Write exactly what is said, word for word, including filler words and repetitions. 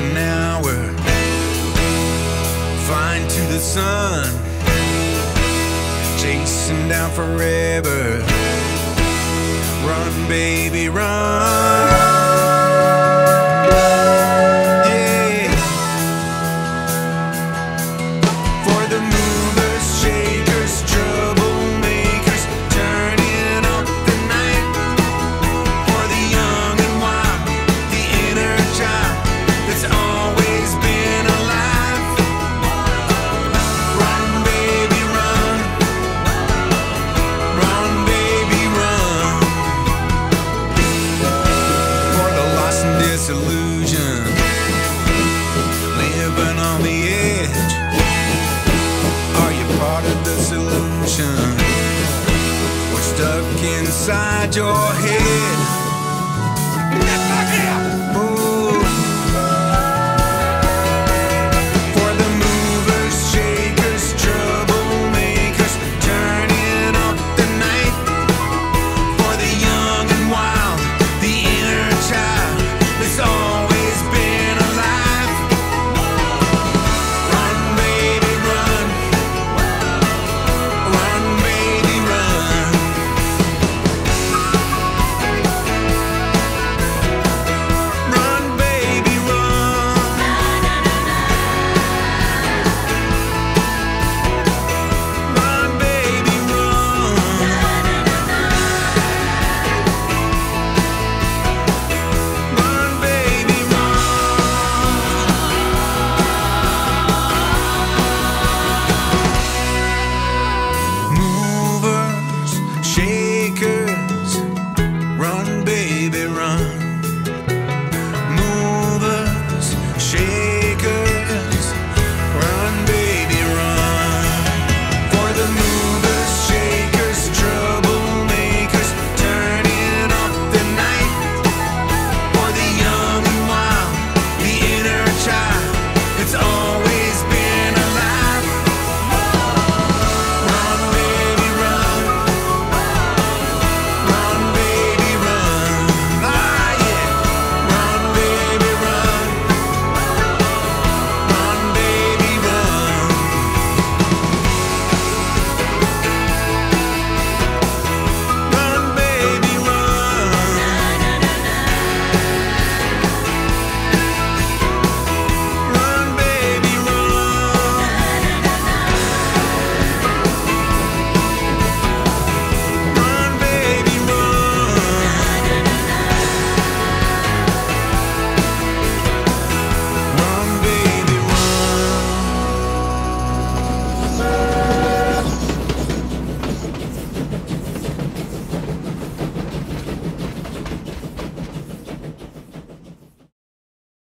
miles an hour, flying to the sun, chasing down forever. Run, baby, run. Disillusion, living on the edge. Are you part of the solution? We're stuck inside your head.